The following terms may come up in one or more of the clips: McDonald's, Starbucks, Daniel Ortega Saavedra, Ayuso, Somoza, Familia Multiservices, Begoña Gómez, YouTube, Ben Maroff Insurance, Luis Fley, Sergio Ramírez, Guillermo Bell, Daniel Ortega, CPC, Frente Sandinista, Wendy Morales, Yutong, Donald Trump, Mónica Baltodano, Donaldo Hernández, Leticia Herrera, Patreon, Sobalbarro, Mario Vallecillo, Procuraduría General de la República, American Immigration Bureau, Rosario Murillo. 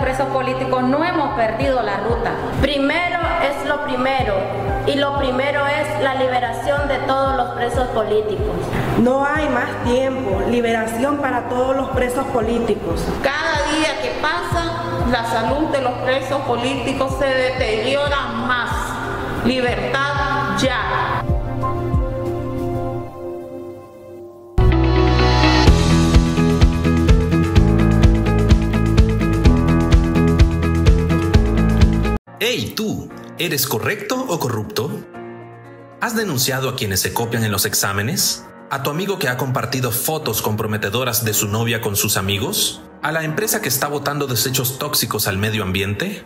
presos políticos, no hemos perdido la ruta. Primero es lo primero, y lo primero es la liberación de todos los presos políticos. No hay más tiempo, liberación para todos los presos políticos. Cada día que pasa, la salud de los presos políticos se deteriora más. Libertad ya. ¡Hey tú! ¿Eres correcto o corrupto? ¿Has denunciado a quienes se copian en los exámenes? ¿A tu amigo que ha compartido fotos comprometedoras de su novia con sus amigos? ¿A la empresa que está botando desechos tóxicos al medio ambiente?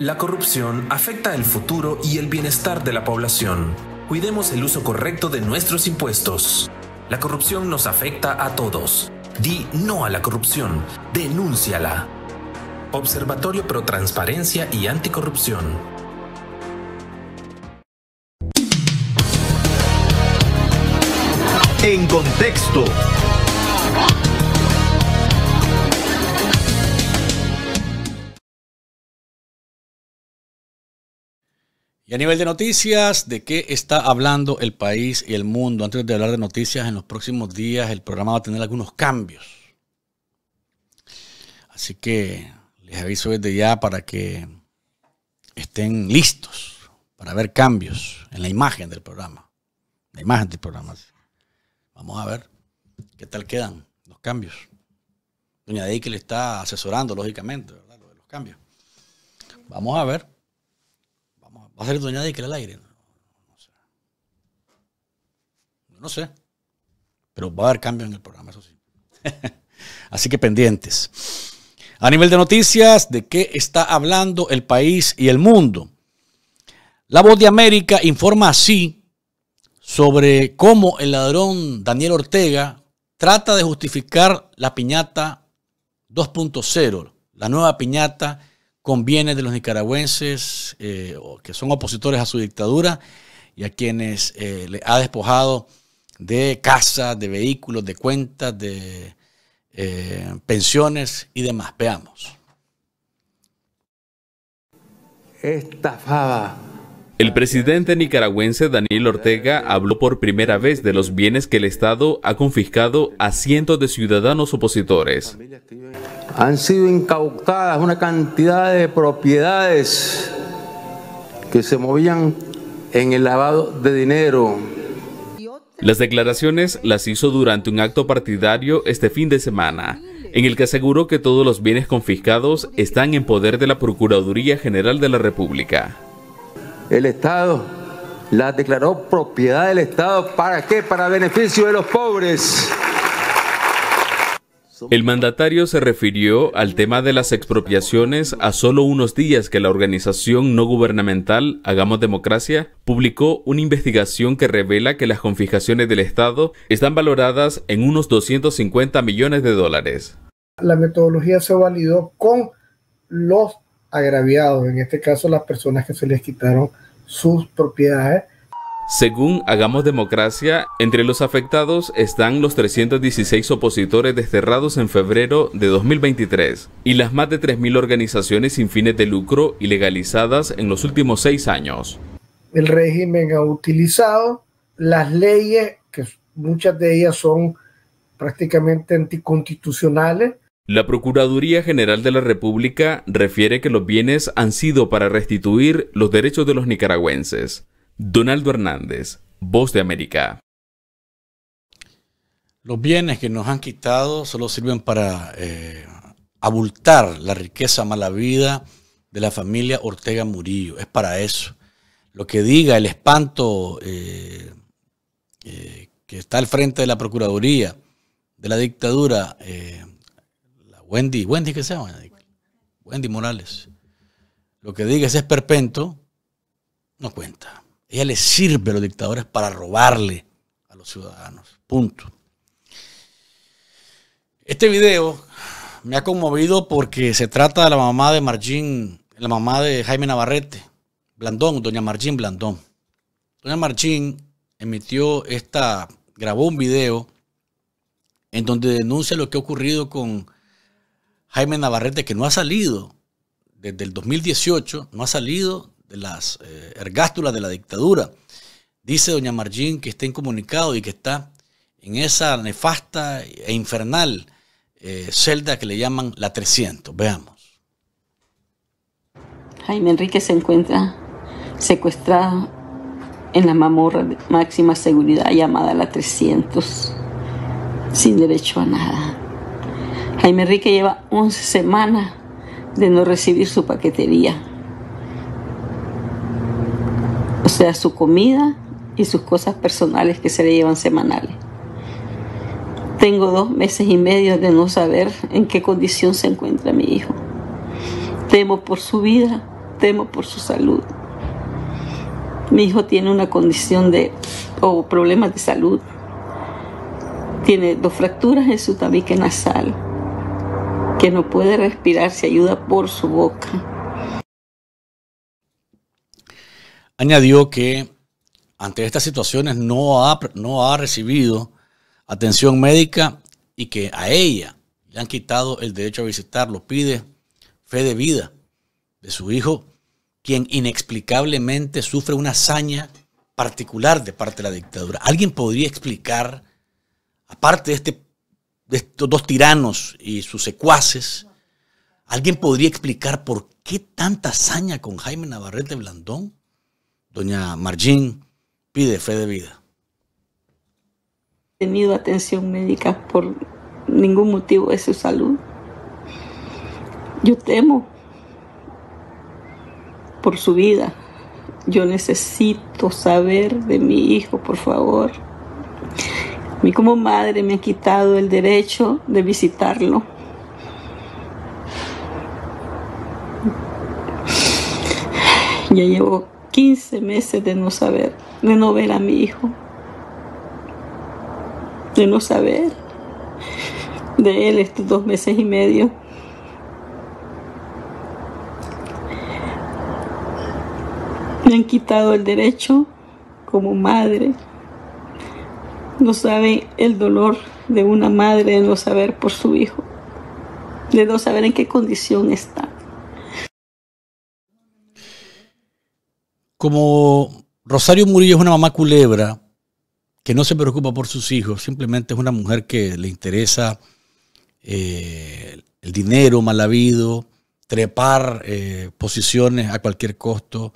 La corrupción afecta el futuro y el bienestar de la población. Cuidemos el uso correcto de nuestros impuestos. La corrupción nos afecta a todos. Di no a la corrupción. Denúnciala. Observatorio Pro Transparencia y Anticorrupción. En contexto. Y a nivel de noticias, ¿de qué está hablando el país y el mundo? Antes de hablar de noticias, en los próximos días el programa va a tener algunos cambios. Así que les aviso desde ya para que estén listos para ver cambios en la imagen del programa. La imagen del programa. Vamos a ver qué tal quedan los cambios. Doña Dey, que le está asesorando, lógicamente, ¿verdad? Lo de los cambios. Vamos a ver. ¿Va a salir Doña Dey que al aire? No sé. Pero va a haber cambios en el programa, eso sí. Así que pendientes. A nivel de noticias, ¿de qué está hablando el país y el mundo? La Voz de América informa así sobre cómo el ladrón Daniel Ortega trata de justificar la piñata 2.0, la nueva piñata con bienes de los nicaragüenses que son opositores a su dictadura y a quienes le ha despojado de casas, de vehículos, de cuentas, de pensiones y demás. Veamos. Estafada. El presidente nicaragüense Daniel Ortega habló por primera vez de los bienes que el Estado ha confiscado a cientos de ciudadanos opositores. Han sido incautadas una cantidad de propiedades que se movían en el lavado de dinero. Las declaraciones las hizo durante un acto partidario este fin de semana, en el que aseguró que todos los bienes confiscados están en poder de la Procuraduría General de la República. El Estado las declaró propiedad del Estado, ¿para qué? Para beneficio de los pobres. El mandatario se refirió al tema de las expropiaciones a solo unos días que la organización no gubernamental Hagamos Democracia publicó una investigación que revela que las confiscaciones del Estado están valoradas en unos 250 millones de dólares. La metodología se validó con los agraviados, en este caso las personas que se les quitaron sus propiedades. Según Hagamos Democracia, entre los afectados están los 316 opositores desterrados en febrero de 2023 y las más de 3.000 organizaciones sin fines de lucro ilegalizadas en los últimos 6 años. El régimen ha utilizado las leyes, que muchas de ellas son prácticamente anticonstitucionales. La Procuraduría General de la República refiere que los bienes han sido para restituir los derechos de los nicaragüenses. Donaldo Hernández, Voz de América. Los bienes que nos han quitado solo sirven para abultar la riqueza mala vida de la familia Ortega Murillo. Es para eso. Lo que diga el espanto que está al frente de la Procuraduría, de la dictadura, la Wendy, ¿qué se llama? Wendy Morales. Lo que diga ese esperpento no cuenta. Ella les sirve a los dictadores para robarle a los ciudadanos. Punto. Este video me ha conmovido porque se trata de la mamá de Jaime Navarrete Blandón, doña Margine Blandón. Doña Margine grabó un video en donde denuncia lo que ha ocurrido con Jaime Navarrete, que no ha salido desde el 2018, no ha salido de las ergástulas de la dictadura. Dice doña Margine que está incomunicado y que está en esa nefasta e infernal celda que le llaman la 300. Veamos. Jaime Enrique se encuentra secuestrado en la mazmorra de máxima seguridad llamada la 300, sin derecho a nada. Jaime Enrique lleva 11 semanas de no recibir su paquetería, o sea, su comida y sus cosas personales que se le llevan semanales. Tengo 2 meses y medio de no saber en qué condición se encuentra mi hijo. Temo por su vida, temo por su salud. Mi hijo tiene una condición o problemas de salud. Tiene 2 fracturas en su tabique nasal, que no puede respirar, se ayuda por su boca. Añadió que ante estas situaciones no ha recibido atención médica y que a ella le han quitado el derecho a visitarlo. Pide fe de vida de su hijo, quien inexplicablemente sufre una hazaña particular de parte de la dictadura. ¿Alguien podría explicar, aparte de estos dos tiranos y sus secuaces, alguien podría explicar por qué tanta hazaña con Jaime Navarrete Blandón? Doña Margine pide fe de vida. No ha tenido atención médica por ningún motivo de su salud. Yo temo por su vida. Yo necesito saber de mi hijo, por favor. A mí como madre me ha quitado el derecho de visitarlo. Ya llevo 15 meses de no saber, de no ver a mi hijo, de no saber de él estos 2 meses y medio. Me han quitado el derecho como madre. No sabe el dolor de una madre de no saber por su hijo, de no saber en qué condición está. Como Rosario Murillo es una mamá culebra que no se preocupa por sus hijos, simplemente es una mujer que le interesa el dinero mal habido, trepar posiciones a cualquier costo,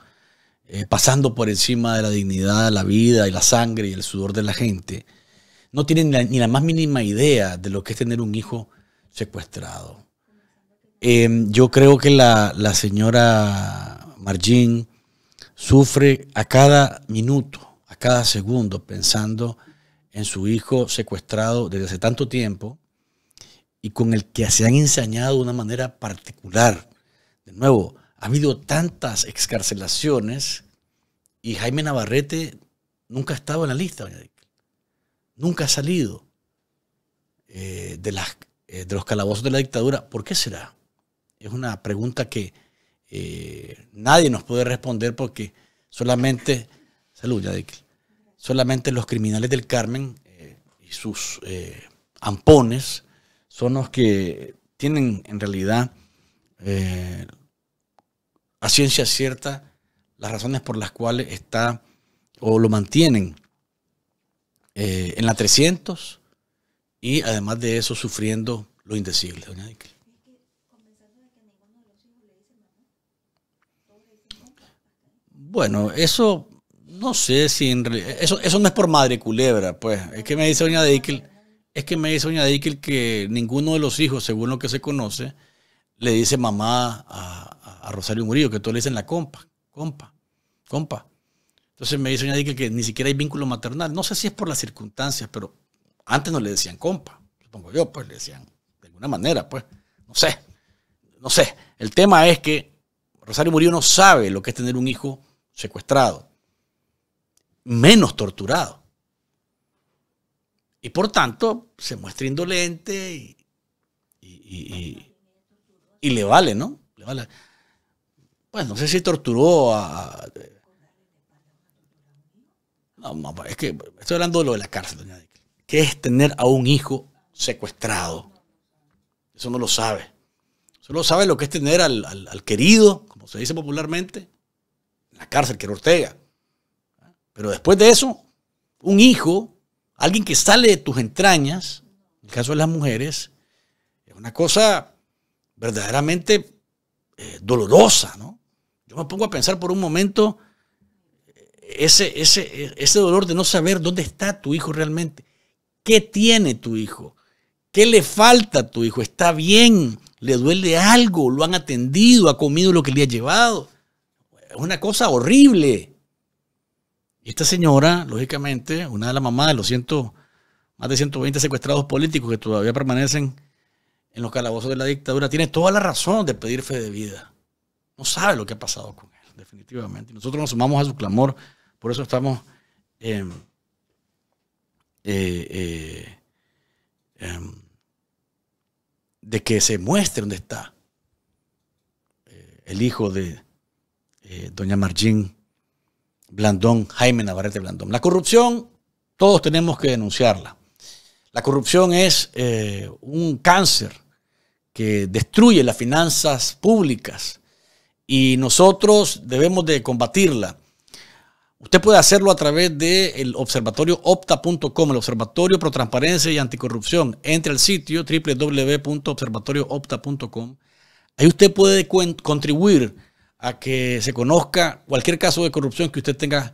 pasando por encima de la dignidad, la vida y la sangre y el sudor de la gente, no tienen ni la más mínima idea de lo que es tener un hijo secuestrado. Yo creo que la señora Margine sufre a cada minuto, a cada segundo, pensando en su hijo secuestrado desde hace tanto tiempo y con el que se han ensañado de una manera particular. De nuevo, ha habido tantas excarcelaciones y Jaime Navarrete nunca ha estado en la lista, doña Dick. Nunca ha salido de los calabozos de la dictadura. ¿Por qué será? Es una pregunta que nadie nos puede responder porque solamente, salud, doña Dick, solamente los criminales del Carmen y sus ampones son los que tienen en realidad a ciencia cierta las razones por las cuales está o lo mantienen en la 300 y además de eso sufriendo lo indecible. Doña Dick. Bueno, eso no sé si en realidad, eso no es por madre culebra, pues. Es que me dice doña Dick, que ninguno de los hijos, según lo que se conoce, le dice mamá a Rosario Murillo, que todos le dicen la compa. Entonces me dice doña Dick que ni siquiera hay vínculo maternal. No sé si es por las circunstancias, pero antes no le decían compa, supongo yo, pues le decían de alguna manera, pues, no sé. El tema es que Rosario Murillo no sabe lo que es tener un hijo secuestrado, menos torturado. Y por tanto, se muestra indolente y le vale, ¿no? Le vale. Pues no sé si torturó a... No, es que estoy hablando de lo de la cárcel, doña Dick. ¿Qué es tener a un hijo secuestrado? Eso no lo sabe. Solo sabe lo que es tener al querido, como se dice popularmente, en la cárcel, que era Ortega. Pero después de eso, un hijo, alguien que sale de tus entrañas, en el caso de las mujeres, es una cosa verdaderamente dolorosa, ¿no? Yo me pongo a pensar por un momento ese dolor de no saber dónde está tu hijo realmente. ¿Qué tiene tu hijo? ¿Qué le falta a tu hijo? ¿Está bien? ¿Le duele algo? ¿Lo han atendido? ¿Ha comido lo que le ha llevado? Es una cosa horrible. Y esta señora, lógicamente, una de las mamás de los más de 120 secuestrados políticos que todavía permanecen en los calabozos de la dictadura, tiene toda la razón de pedir fe de vida. No sabe lo que ha pasado con él, definitivamente. Nosotros nos sumamos a su clamor, por eso estamos de que se muestre dónde está el hijo de doña Margine Blandón, Jaime Navarrete Blandón. La corrupción, todos tenemos que denunciarla. La corrupción es un cáncer que destruye las finanzas públicas y nosotros debemos de combatirla. Usted puede hacerlo a través del observatorio opta.com, el Observatorio Pro Transparencia y Anticorrupción. Entre al sitio www.observatorioopta.com. Ahí usted puede contribuir a que se conozca cualquier caso de corrupción que usted tenga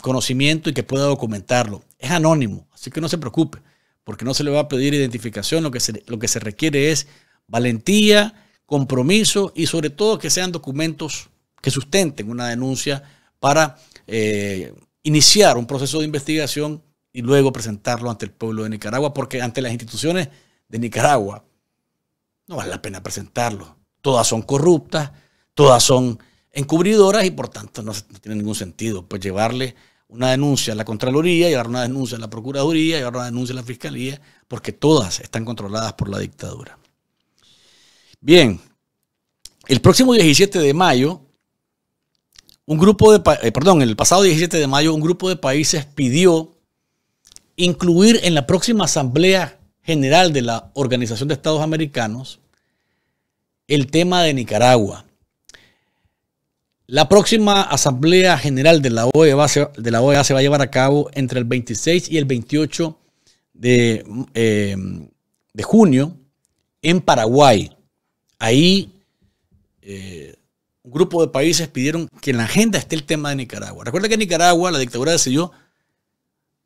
conocimiento y que pueda documentarlo. Es anónimo, así que no se preocupe, porque no se le va a pedir identificación. Lo que se requiere es valentía, compromiso y sobre todo que sean documentos que sustenten una denuncia para iniciar un proceso de investigación y luego presentarlo ante el pueblo de Nicaragua, porque ante las instituciones de Nicaragua no vale la pena presentarlo. Todas son corruptas, todas son encubridoras y por tanto no tiene ningún sentido pues llevarle una denuncia a la Contraloría, llevar una denuncia a la Procuraduría, llevar una denuncia a la Fiscalía, porque todas están controladas por la dictadura. Bien, el próximo 17 de mayo, el pasado 17 de mayo, un grupo de países pidió incluir en la próxima Asamblea General de la Organización de Estados Americanos el tema de Nicaragua. La próxima Asamblea General de la OEA se va a llevar a cabo entre el 26 y el 28 de junio en Paraguay. Ahí un grupo de países pidieron que en la agenda esté el tema de Nicaragua. Recuerda que en Nicaragua la dictadura decidió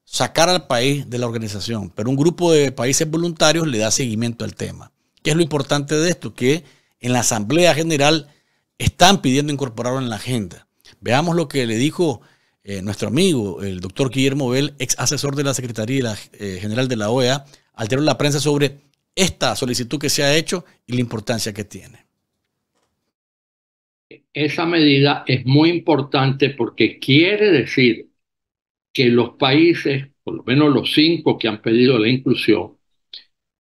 sacar al país de la organización, pero un grupo de países voluntarios le da seguimiento al tema. ¿Qué es lo importante de esto? Que en la Asamblea General están pidiendo incorporarlo en la agenda. Veamos lo que le dijo nuestro amigo, el doctor Guillermo Bell, ex asesor de la Secretaría General de la OEA, al tener la prensa sobre esta solicitud que se ha hecho y la importancia que tiene. Esa medida es muy importante porque quiere decir que los países, por lo menos los 5 que han pedido la inclusión,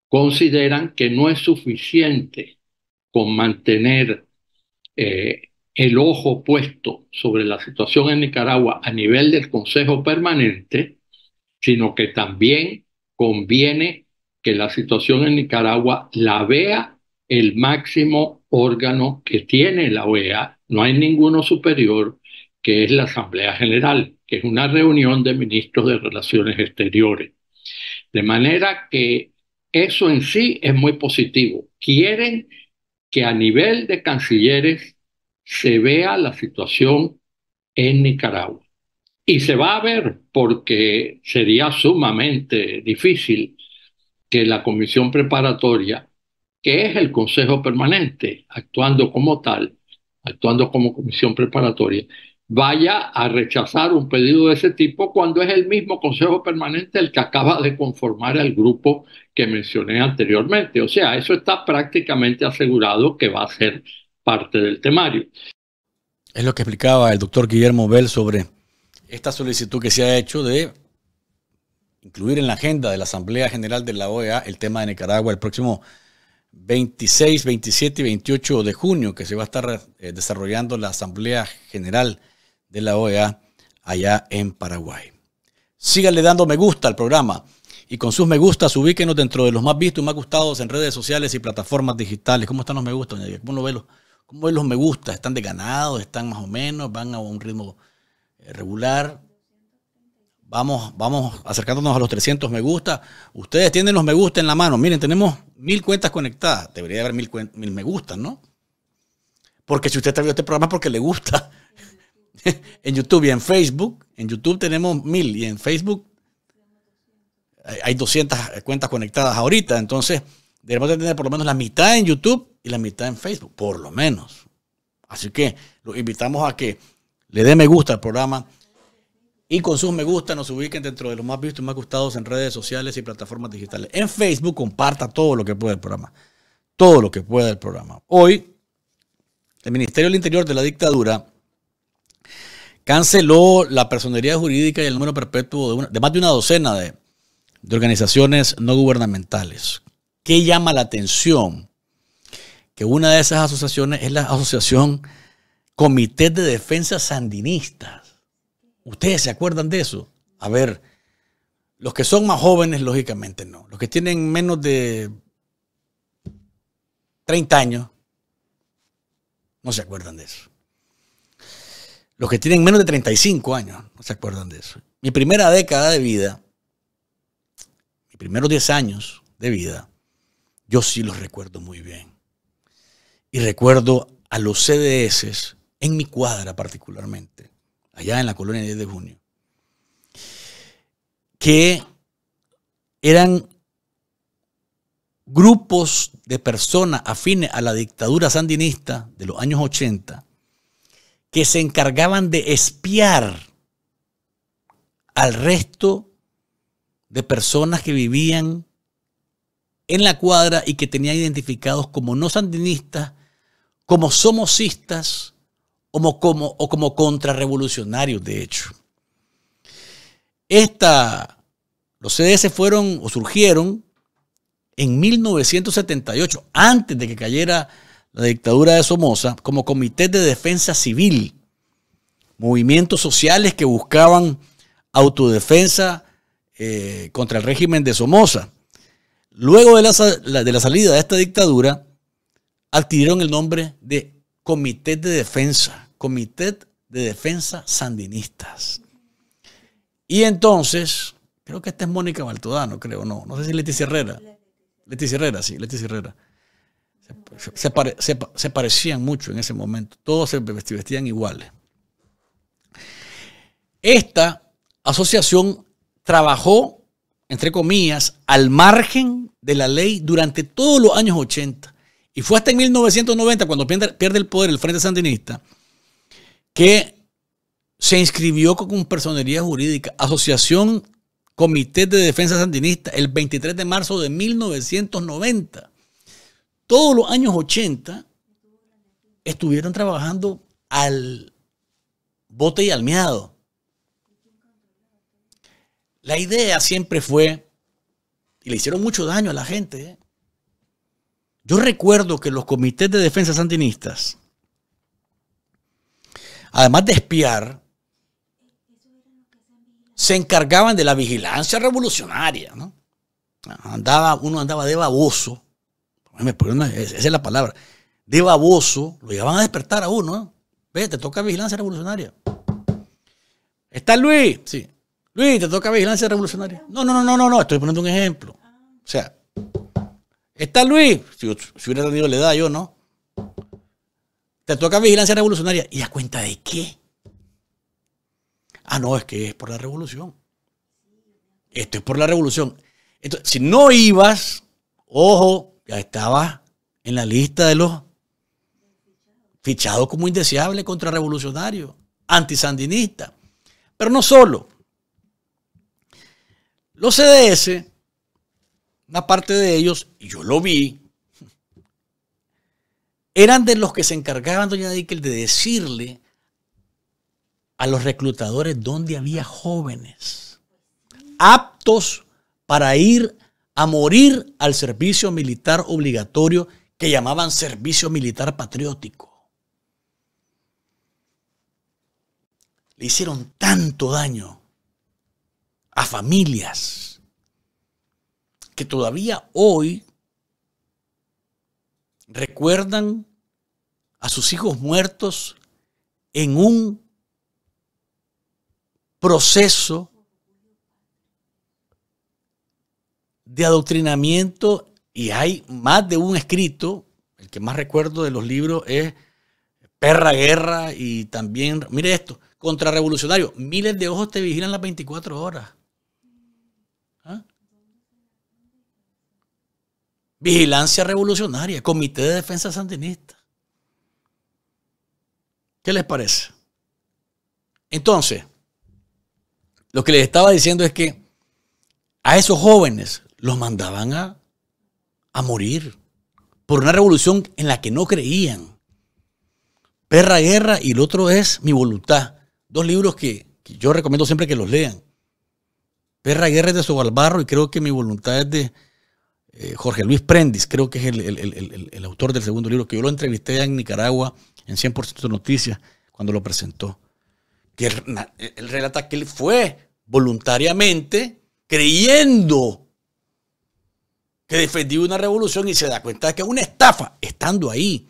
consideran que no es suficiente con mantener el ojo puesto sobre la situación en Nicaragua a nivel del Consejo Permanente, sino que también conviene que la situación en Nicaragua la vea el máximo órgano que tiene la OEA, no hay ninguno superior, que es la Asamblea General, que es una reunión de ministros de Relaciones Exteriores. De manera que eso en sí es muy positivo. Quieren que a nivel de cancilleres se vea la situación en Nicaragua. Y se va a ver porque sería sumamente difícil que la comisión preparatoria, que es el Consejo Permanente, actuando como tal, actuando como comisión preparatoria, vaya a rechazar un pedido de ese tipo cuando es el mismo Consejo Permanente el que acaba de conformar el grupo que mencioné anteriormente. O sea, eso está prácticamente asegurado que va a ser parte del temario. Es lo que explicaba el doctor Guillermo Bell sobre esta solicitud que se ha hecho de incluir en la agenda de la Asamblea General de la OEA el tema de Nicaragua el próximo 26, 27 y 28 de junio, que se va a estar desarrollando la Asamblea General de la OEA allá en Paraguay. Síganle dando me gusta al programa y con sus me gustas ubíquenos dentro de los más vistos y más gustados en redes sociales y plataformas digitales. ¿Cómo están los me gustas, doña Diego? ¿Cómo ven los me gustas? ¿Están desganados? ¿Están más o menos? ¿Van a un ritmo regular? Vamos acercándonos a los 300 me gusta. Ustedes tienen los me gusta en la mano. Miren, tenemos 1000 cuentas conectadas. Debería haber 1000 me gustas, ¿no? Porque si usted está viendo este programa es porque le gusta. En YouTube y en Facebook. En YouTube tenemos 1000 y en Facebook hay 200 cuentas conectadas ahorita. Entonces, debemos tener por lo menos la mitad en YouTube y la mitad en Facebook. Por lo menos. Así que los invitamos a que le dé me gusta al programa. Y con sus me gusta nos ubiquen dentro de los más vistos y más gustados en redes sociales y plataformas digitales. En Facebook comparta todo lo que pueda el programa. Todo lo que pueda el programa. Hoy, el Ministerio del Interior de la dictadura canceló la personería jurídica y el número perpetuo de más de una docena de organizaciones no gubernamentales. ¿Qué llama la atención? Que una de esas asociaciones es la Asociación Comité de Defensa Sandinistas. ¿Ustedes se acuerdan de eso? A ver, los que son más jóvenes, lógicamente no. Los que tienen menos de 30 años, no se acuerdan de eso. Los que tienen menos de 35 años, no se acuerdan de eso. Mi primera década de vida, mis primeros 10 años de vida, yo sí los recuerdo muy bien. Y recuerdo a los CDS, en mi cuadra particularmente, allá en la colonia 10 de junio, que eran grupos de personas afines a la dictadura sandinista de los años 80 que se encargaban de espiar al resto de personas que vivían en la cuadra y que tenían identificados como no sandinistas, como somocistas, o como contrarrevolucionarios, de hecho. Los CDS fueron o surgieron en 1978, antes de que cayera la dictadura de Somoza, como Comité de Defensa Civil, movimientos sociales que buscaban autodefensa contra el régimen de Somoza. Luego de la salida de esta dictadura, adquirieron el nombre de Comité de Defensa Sandinistas. Y entonces, creo que esta es Mónica Baltodano, creo, no sé si es Leticia Herrera. Leticia Herrera, sí, Leticia Herrera. Se parecían mucho en ese momento, todos se vestían iguales. Esta asociación trabajó, entre comillas, al margen de la ley durante todos los años 80. Y fue hasta en 1990, cuando pierde el poder el Frente Sandinista, que se inscribió con personería jurídica, Asociación Comité de Defensa Sandinista, el 23 de marzo de 1990. Todos los años 80 estuvieron trabajando al bote y al miado. La idea siempre fue, y le hicieron mucho daño a la gente, Yo recuerdo que los comités de defensa sandinistas, además de espiar, se encargaban de la vigilancia revolucionaria, ¿no? Uno andaba de baboso, esa es la palabra, de baboso, lo llevaban a despertar a uno, Ve, te toca vigilancia revolucionaria. ¿Está Luis? Sí. Luis, te toca vigilancia revolucionaria. No, estoy poniendo un ejemplo. O sea, ¿está Luis? Si hubiera tenido la edad, yo no. Te toca vigilancia revolucionaria. ¿Y a cuenta de qué? Ah, no, es que es por la revolución. Esto es por la revolución. Entonces, si no ibas, ojo, ya estabas en la lista de los fichados como indeseable, contrarrevolucionario, antisandinista. Pero no solo. Los CDS, una parte de ellos, y yo lo vi, eran de los que se encargaban, doña Dickel, de decirle a los reclutadores dónde había jóvenes aptos para ir a morir al servicio militar obligatorio que llamaban servicio militar patriótico. Le hicieron tanto daño a familias que todavía hoy recuerdan a sus hijos muertos en un proceso de adoctrinamiento, y hay más de un escrito. El que más recuerdo de los libros es Perra Guerra, y también, mire esto, Contrarrevolucionario, miles de ojos te vigilan las 24 horas. ¿Ah? Vigilancia Revolucionaria, Comité de Defensa Sandinista. ¿Qué les parece? Entonces, lo que les estaba diciendo es que a esos jóvenes los mandaban a morir por una revolución en la que no creían. Perra Guerra, y el otro es Mi Voluntad. Dos libros que yo recomiendo siempre que los lean. Perra Guerra es de Sobalbarro, y creo que Mi Voluntad es de Jorge Luis Prendis, creo que es el autor del segundo libro, que yo lo entrevisté en Nicaragua en 100% Noticias cuando lo presentó. Que él relata que él fue voluntariamente creyendo que defendió una revolución, y se da cuenta de que es una estafa, estando ahí.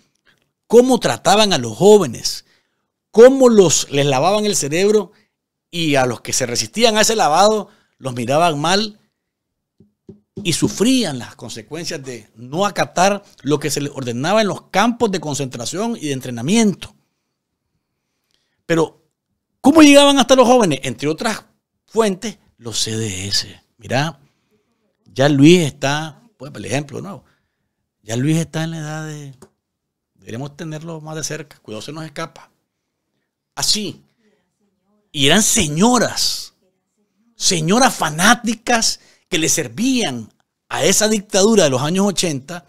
Cómo trataban a los jóvenes, cómo les lavaban el cerebro, y a los que se resistían a ese lavado los miraban mal y sufrían las consecuencias de no acatar lo que se les ordenaba en los campos de concentración y de entrenamiento. Pero, ¿cómo llegaban hasta los jóvenes? Entre otras fuentes, los CDS. Mirá, ya Luis está... Pues el ejemplo, ¿no? Ya Luis está en la edad de... Deberíamos tenerlo más de cerca. Cuidado, se nos escapa. Así. Y eran señoras. Señoras fanáticas que le servían a esa dictadura de los años 80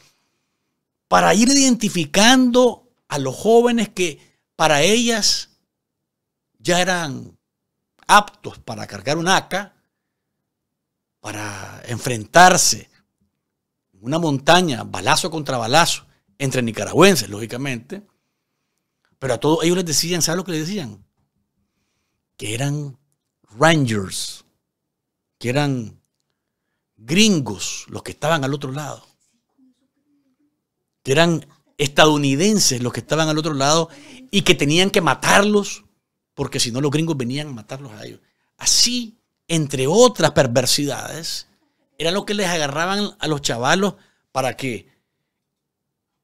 para ir identificando a los jóvenes que para ellas ya eran aptos para cargar un AK, para enfrentarse en una montaña, balazo contra balazo, entre nicaragüenses, lógicamente. Pero a todos ellos les decían, ¿sabes lo que les decían? Que eran Rangers, que eran gringos los que estaban al otro lado, que eran estadounidenses los que estaban al otro lado, y que tenían que matarlos, porque si no los gringos venían a matarlos a ellos. Así, entre otras perversidades, era lo que les agarraban a los chavalos para que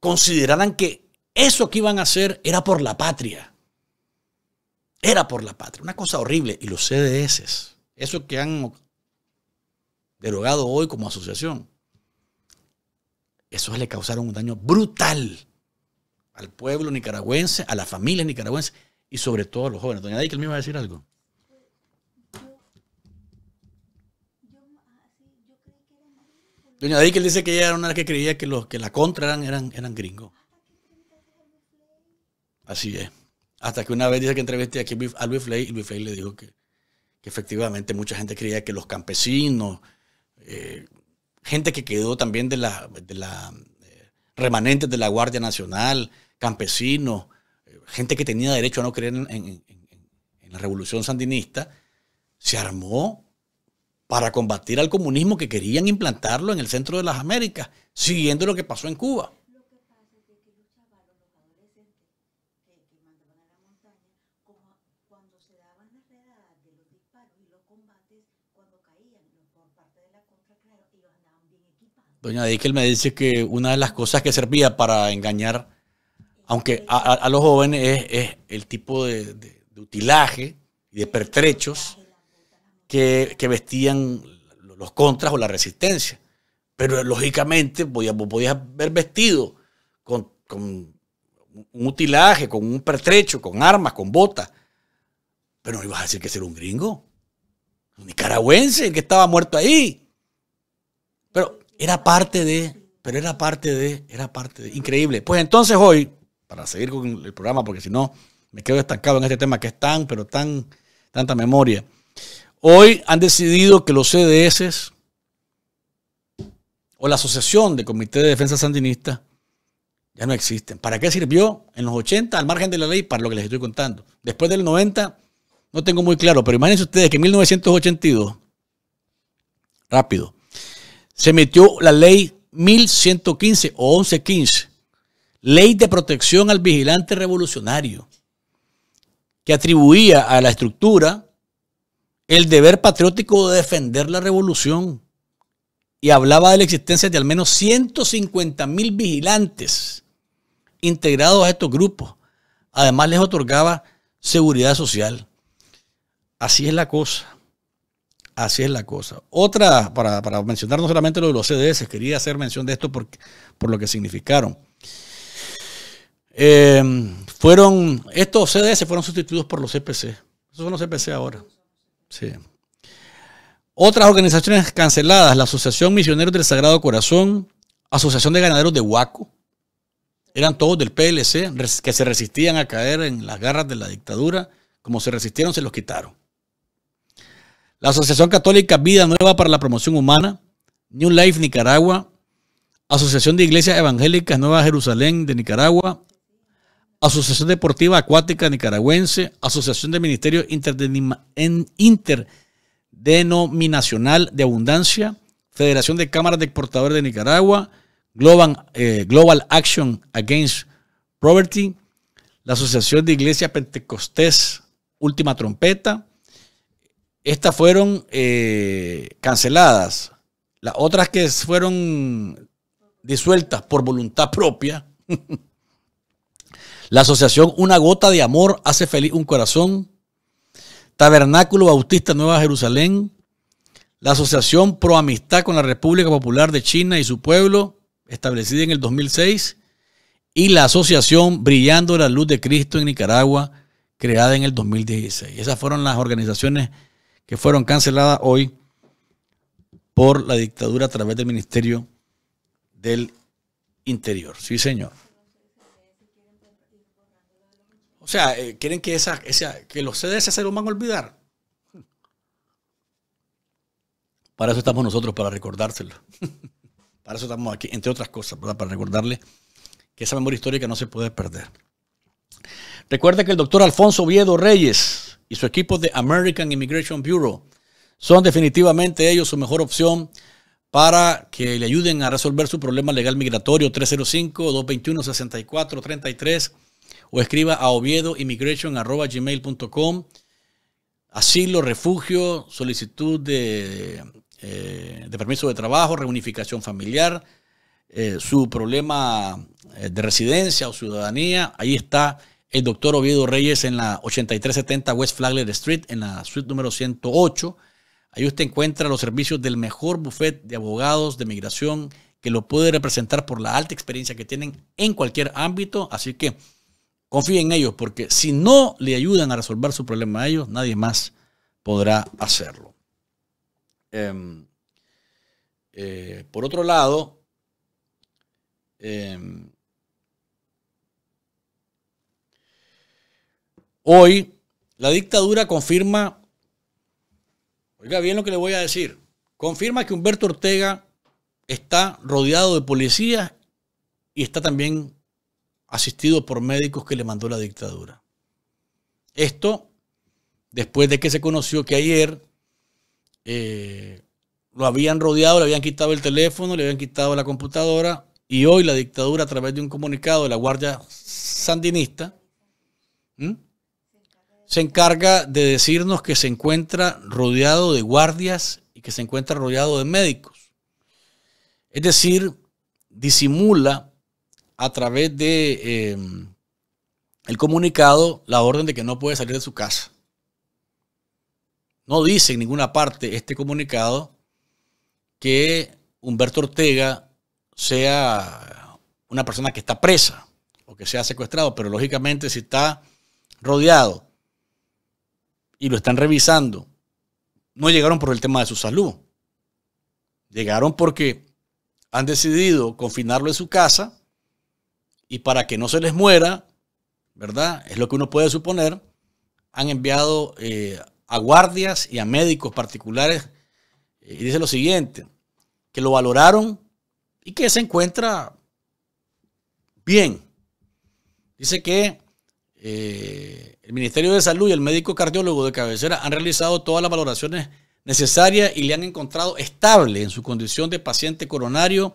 consideraran que eso que iban a hacer era por la patria. Era por la patria. Una cosa horrible. Y los CDS, eso que han derogado hoy como asociación, esos le causaron un daño brutal al pueblo nicaragüense, a las familias nicaragüenses y sobre todo a los jóvenes. Doña Daikel, ¿me iba a decir algo? Doña Daikel dice que ella era una que creía que los que la contra eran gringos. Así es. Hasta que una vez dice que entrevisté aquí a Luis Fley, y Luis Fley le dijo que efectivamente mucha gente creía que los campesinos, gente que quedó también de la remanentes de la Guardia Nacional, campesinos, gente que tenía derecho a no creer en la revolución sandinista, se armó para combatir al comunismo que querían implantarlo en el centro de las Américas, siguiendo lo que pasó en Cuba. Doña Daikel me dice que una de las cosas que servía para engañar, aunque a los jóvenes, es el tipo de utilaje y de pertrechos que vestían los contras o la resistencia. Pero lógicamente podías ver vestido con un utilaje, con un pertrecho, con armas, con botas. Pero no ibas a decir que era un gringo, un nicaragüense, el que estaba muerto ahí. Pero era parte de, increíble. Pues entonces hoy, para seguir con el programa, porque si no me quedo estancado en este tema que es tanta memoria. Hoy han decidido que los CDS o la Asociación de Comité de Defensa Sandinista ya no existen. ¿Para qué sirvió en los 80 al margen de la ley? Para lo que les estoy contando. Después del 90 no tengo muy claro, pero imagínense ustedes que en 1982, rápido, se metió la ley 1115 o 1115, ley de protección al vigilante revolucionario, que atribuía a la estructura el deber patriótico de defender la revolución y hablaba de la existencia de al menos 150,000 vigilantes integrados a estos grupos. Además les otorgaba seguridad social. Así es la cosa. Así es la cosa. Otra, para mencionar no solamente lo de los CDS, quería hacer mención de esto por lo que significaron. Estos CDS fueron sustituidos por los CPC. Esos son los CPC ahora. Sí. Otras organizaciones canceladas, la Asociación Misioneros del Sagrado Corazón, Asociación de Ganaderos de Huaco, eran todos del PLC, que se resistían a caer en las garras de la dictadura. Como se resistieron, se los quitaron. La Asociación Católica Vida Nueva para la Promoción Humana, New Life Nicaragua, Asociación de Iglesias Evangélicas Nueva Jerusalén de Nicaragua, Asociación Deportiva Acuática Nicaragüense, Asociación de Ministerios Interdenominacional de Abundancia, Federación de Cámaras de Exportadores de Nicaragua, Global Action Against Poverty, la Asociación de Iglesias Pentecostés Última Trompeta. Estas fueron canceladas. Las otras que fueron disueltas por voluntad propia. La Asociación Una Gota de Amor Hace Feliz un Corazón. Tabernáculo Bautista Nueva Jerusalén. La Asociación Pro Amistad con la República Popular de China y su pueblo, establecida en el 2006, y la Asociación Brillando la Luz de Cristo en Nicaragua, creada en el 2016. Esas fueron las organizaciones que fueron canceladas hoy por la dictadura a través del Ministerio del Interior. Sí, señor. O sea, quieren que, que los CDS se los van a olvidar. Para eso estamos nosotros, para recordárselo. Para eso estamos aquí, entre otras cosas, ¿verdad? Para recordarle que esa memoria histórica no se puede perder. Recuerda que el doctor Alfonso Oviedo Reyes y su equipo de American Immigration Bureau son definitivamente ellos su mejor opción para que le ayuden a resolver su problema legal migratorio. 305-221-6433 o escriba a oviedoimmigration@gmail.com. Asilo, refugio, solicitud de permiso de trabajo, reunificación familiar, su problema de residencia o ciudadanía. Ahí está el doctor Oviedo Reyes en la 8370 West Flagler Street, en la suite número 108. Ahí usted encuentra los servicios del mejor buffet de abogados de migración que lo puede representar por la alta experiencia que tienen en cualquier ámbito. Así que confíe en ellos, porque si no le ayudan a resolver su problema a ellos, nadie más podrá hacerlo. Por otro lado, hoy la dictadura confirma, oiga bien lo que le voy a decir, confirma que Humberto Ortega está rodeado de policías y está también asistido por médicos que le mandó la dictadura. Esto después de que se conoció que ayer lo habían rodeado, le habían quitado el teléfono, le habían quitado la computadora, y hoy la dictadura, a través de un comunicado de la Guardia Sandinista, se encarga de decirnos que se encuentra rodeado de guardias y que se encuentra rodeado de médicos. Es decir, disimula a través de el comunicado la orden de que no puede salir de su casa. No dice en ninguna parte este comunicado que Humberto Ortega sea una persona que está presa o que sea secuestrado, pero lógicamente si está rodeado y lo están revisando, no llegaron por el tema de su salud. Llegaron porque han decidido confinarlo en su casa y para que no se les muera, ¿verdad? Es lo que uno puede suponer, han enviado a guardias y a médicos particulares, y dice lo siguiente, que lo valoraron y que se encuentra bien. Dice que el Ministerio de Salud y el médico cardiólogo de cabecera han realizado todas las valoraciones necesaria y le han encontrado estable en su condición de paciente coronario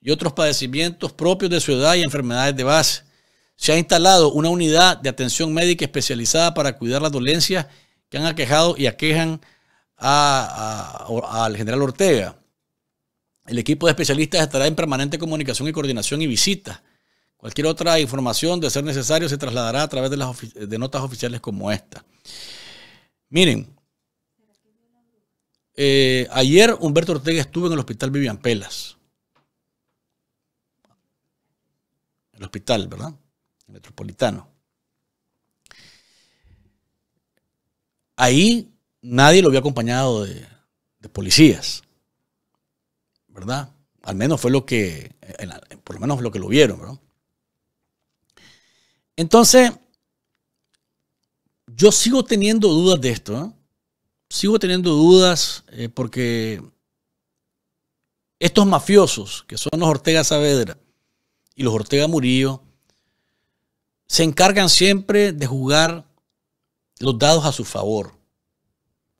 y otros padecimientos propios de su edad y enfermedades de base. Se ha instalado una unidad de atención médica especializada para cuidar las dolencias que han aquejado y aquejan al general Ortega. El equipo de especialistas estará en permanente comunicación y coordinación y visitas. Cualquier otra información de ser necesario se trasladará a través de las notas oficiales como esta. Miren, ayer Humberto Ortega estuvo en el hospital Vivian Pelas. El hospital, ¿verdad? El metropolitano. Ahí nadie lo había acompañado de policías, ¿verdad? Al menos fue lo que, por lo menos lo que lo vieron, ¿verdad? Entonces, yo sigo teniendo dudas de esto, ¿no? Sigo teniendo dudas porque estos mafiosos, que son los Ortega Saavedra y los Ortega Murillo, se encargan siempre de jugar los dados a su favor.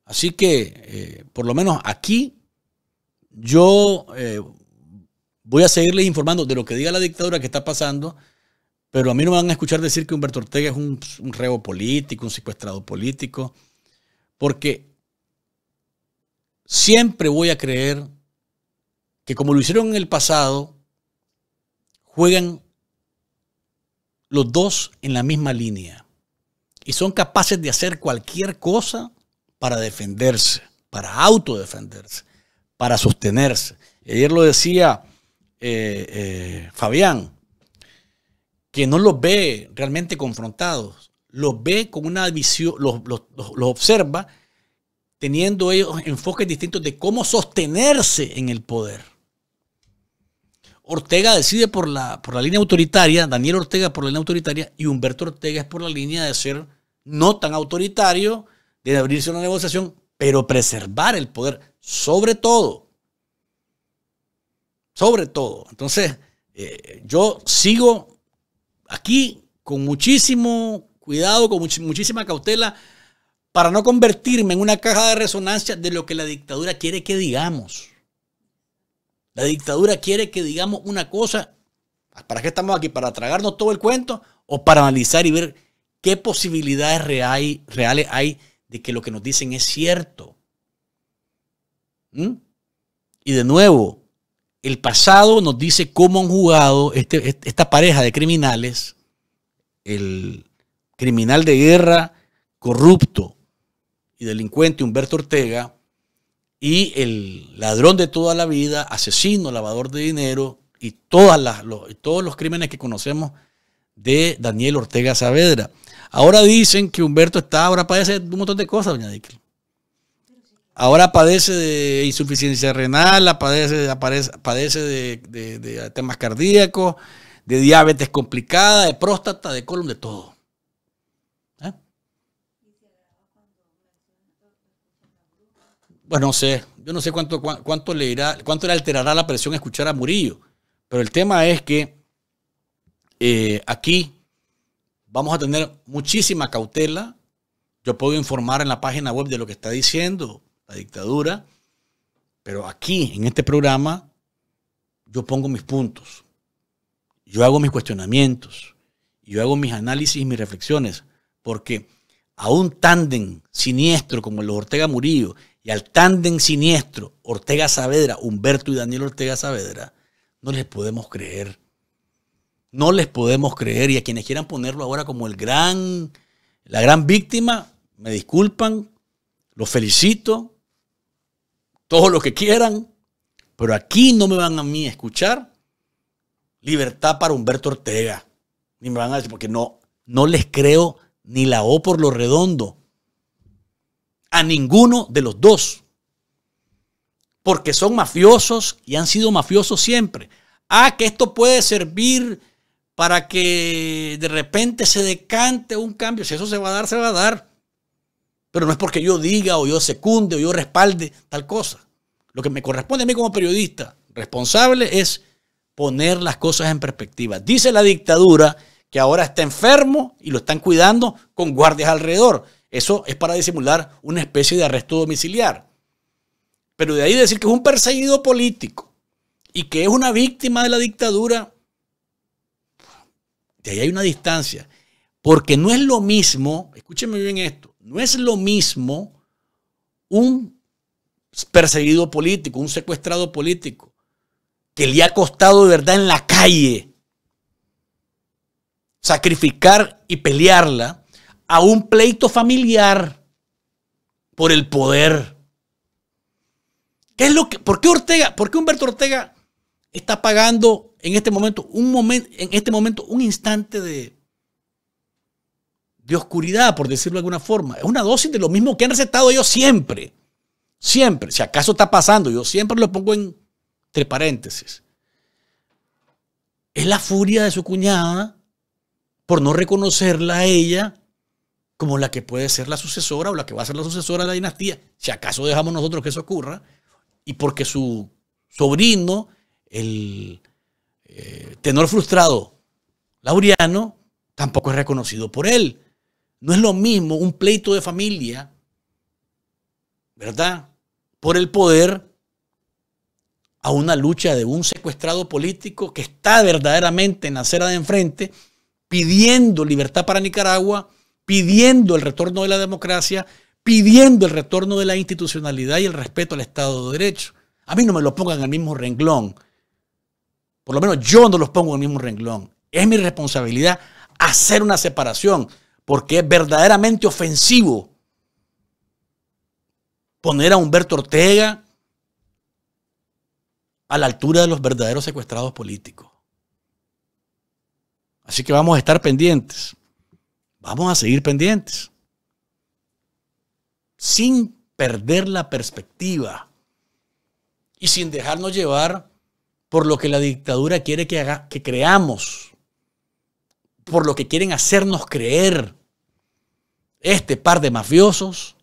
Así que, por lo menos aquí, yo voy a seguirles informando de lo que diga la dictadura que está pasando, pero a mí no me van a escuchar decir que Humberto Ortega es un reo político, un secuestrado político, porque siempre voy a creer que, como lo hicieron en el pasado, juegan los dos en la misma línea y son capaces de hacer cualquier cosa para defenderse, para autodefenderse, para sostenerse. Ayer lo decía Fabián, que no los ve realmente confrontados, los ve con una visión, los observa teniendo ellos enfoques distintos de cómo sostenerse en el poder. Ortega decide por la línea autoritaria, Daniel Ortega por la línea autoritaria y Humberto Ortega es por la línea de ser no tan autoritario, de abrirse una negociación, pero preservar el poder, sobre todo. Sobre todo. Entonces, yo sigo aquí con muchísimo cuidado, con muchísima cautela, para no convertirme en una caja de resonancia de lo que la dictadura quiere que digamos. La dictadura quiere que digamos una cosa. ¿Para qué estamos aquí? ¿Para tragarnos todo el cuento? ¿O para analizar y ver qué posibilidades reales hay de que lo que nos dicen es cierto? ¿Mm? Y de nuevo, el pasado nos dice cómo han jugado esta pareja de criminales, el criminal de guerra corrupto y delincuente Humberto Ortega, y el ladrón de toda la vida, asesino, lavador de dinero y todos los crímenes que conocemos de Daniel Ortega Saavedra. Ahora dicen que Humberto ahora padece de un montón de cosas, doña Dickel. Ahora padece de insuficiencia renal, padece de temas cardíacos, de diabetes complicada, de próstata, de colon, de todo. Bueno, no sé, yo no sé cuánto le alterará la presión escuchar a Murillo, pero el tema es que aquí vamos a tener muchísima cautela. Yo puedo informar en la página web de lo que está diciendo la dictadura, pero aquí en este programa yo pongo mis puntos, yo hago mis cuestionamientos, yo hago mis análisis y mis reflexiones, porque a un tándem siniestro como los Ortega Murillo y al tándem siniestro Ortega Saavedra, Humberto y Daniel Ortega Saavedra, no les podemos creer. No les podemos creer. Y a quienes quieran ponerlo ahora como la gran víctima, me disculpan, los felicito, todos los que quieran, pero aquí no me van a mí escuchar libertad para Humberto Ortega. Ni me van a decir, porque no les creo ni la O por lo redondo a ninguno de los dos, porque son mafiosos y han sido mafiosos siempre. Ah, que esto puede servir para que de repente se decante un cambio. Si eso se va a dar, pero no es porque yo diga o yo secunde o yo respalde tal cosa. Lo que me corresponde a mí como periodista responsable es poner las cosas en perspectiva. Dice la dictadura que ahora está enfermo y lo están cuidando con guardias alrededor. Eso es para disimular una especie de arresto domiciliar. Pero de ahí decir que es un perseguido político y que es una víctima de la dictadura, de ahí hay una distancia. Porque no es lo mismo, escúchenme bien esto, no es lo mismo un perseguido político, un secuestrado político, que le ha costado de verdad en la calle sacrificar y pelearla, a un pleito familiar por el poder. ¿Qué es lo que, por qué Ortega, por qué Humberto Ortega está pagando en este momento un instante de oscuridad, por decirlo de alguna forma? Es una dosis de lo mismo que han recetado ellos siempre. Siempre, si acaso está pasando, yo siempre lo pongo entre paréntesis. Es la furia de su cuñada por no reconocerla a ella como la que puede ser la sucesora o la que va a ser la sucesora de la dinastía, si acaso dejamos nosotros que eso ocurra, y porque su sobrino, el tenor frustrado Laureano, tampoco es reconocido por él. No es lo mismo un pleito de familia, ¿verdad?, por el poder, a una lucha de un secuestrado político que está verdaderamente en la acera de enfrente, pidiendo libertad para Nicaragua, pidiendo el retorno de la democracia, pidiendo el retorno de la institucionalidad y el respeto al Estado de Derecho. A mí no me lo pongan al mismo renglón. Por lo menos yo no los pongo al mismo renglón. Es mi responsabilidad hacer una separación, porque es verdaderamente ofensivo poner a Humberto Ortega a la altura de los verdaderos secuestrados políticos. Así que vamos a estar pendientes. Vamos a seguir pendientes. Sin perder la perspectiva y sin dejarnos llevar por lo que la dictadura quiere que creamos, por lo que quieren hacernos creer. Este par de mafiosos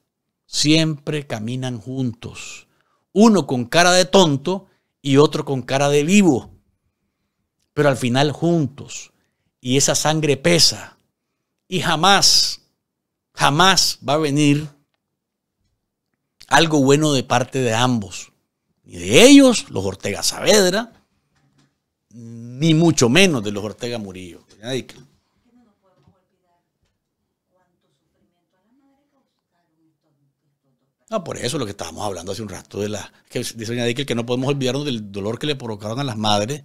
siempre caminan juntos. Uno con cara de tonto y otro con cara de vivo. Pero al final juntos. Y esa sangre pesa. Y jamás, jamás va a venir algo bueno de parte de ambos. Ni de ellos, los Ortega Saavedra, ni mucho menos de los Ortega Murillo. No, por eso lo que estábamos hablando hace un rato de la... que dice doña Dickel que no podemos olvidarnos del dolor que le provocaron a las madres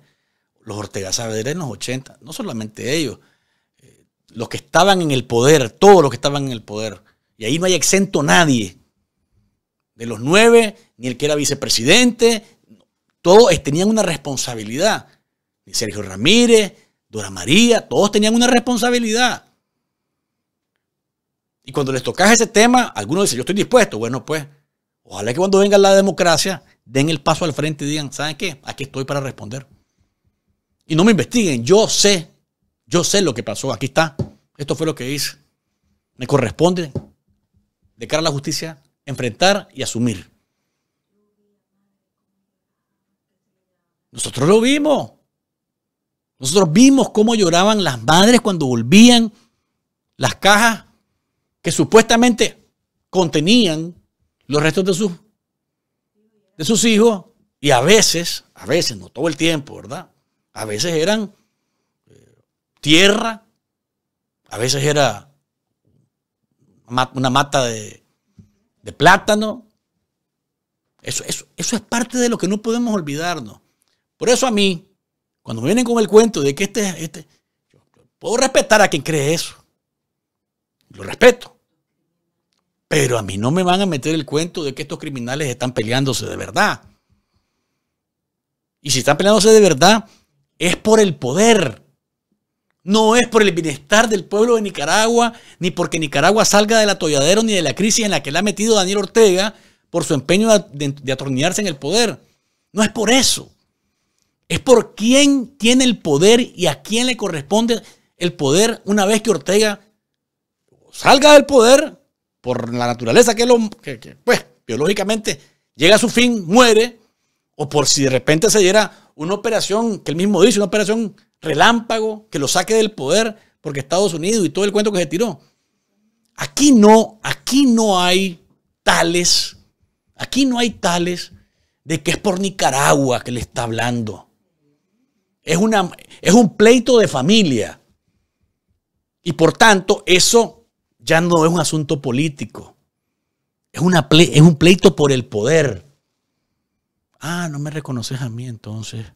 los Ortega Saavedra en los 80. No solamente ellos, los que estaban en el poder, todos los que estaban en el poder. Y ahí no hay exento nadie. De los 9, ni el que era vicepresidente, todos tenían una responsabilidad. Ni Sergio Ramírez, Dora María, todos tenían una responsabilidad. Y cuando les tocas ese tema, algunos dicen, yo estoy dispuesto. Bueno, pues, ojalá que cuando venga la democracia, den el paso al frente y digan, ¿saben qué? Aquí estoy para responder. Y no me investiguen, yo sé lo que pasó, aquí está, esto fue lo que hice. Me corresponde, de cara a la justicia, enfrentar y asumir. Nosotros lo vimos. Nosotros vimos cómo lloraban las madres cuando volvían las cajas que supuestamente contenían los restos de sus hijos, y a veces, no todo el tiempo, ¿verdad? A veces eran tierra, a veces era una mata de plátano. Eso es parte de lo que no podemos olvidarnos. Por eso a mí, cuando me vienen con el cuento de que yo puedo respetar a quien cree eso, lo respeto. Pero a mí no me van a meter el cuento de que estos criminales están peleándose de verdad. Y si están peleándose de verdad, es por el poder. No es por el bienestar del pueblo de Nicaragua, ni porque Nicaragua salga del atolladero, ni de la crisis en la que le ha metido Daniel Ortega por su empeño de atornillarse en el poder. No es por eso. Es por quién tiene el poder y a quién le corresponde el poder una vez que Ortega salga del poder. Por la naturaleza que pues, biológicamente llega a su fin, muere, o por si de repente se diera una operación, que él mismo dice, una operación relámpago, que lo saque del poder, porque Estados Unidos y todo el cuento que se tiró. Aquí no hay tales de que es por Nicaragua que le está hablando. Es un pleito de familia. Y por tanto, eso ya no es un asunto político. Es un pleito por el poder. Ah, no me reconoces a mí entonces.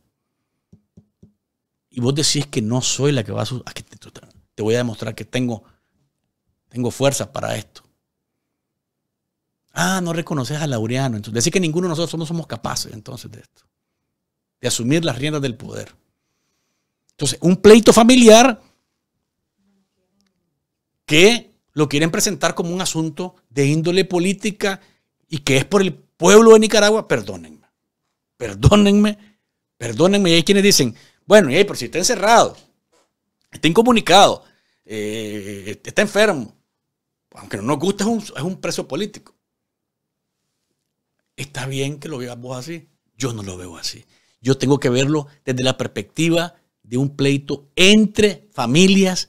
Y vos decís que no soy la que va a... Que te voy a demostrar que tengo fuerza para esto. Ah, no reconoces a Laureano. Entonces, decís que ninguno de nosotros somos capaces entonces de esto. De asumir las riendas del poder. Entonces, un pleito familiar... que lo quieren presentar como un asunto de índole política y que es por el pueblo de Nicaragua, perdónenme. Perdónenme. Y hay quienes dicen, bueno, pero si está encerrado, está incomunicado, está enfermo, aunque no nos guste, es un preso político. Está bien que lo veas vos así. Yo no lo veo así. Yo tengo que verlo desde la perspectiva de un pleito entre familias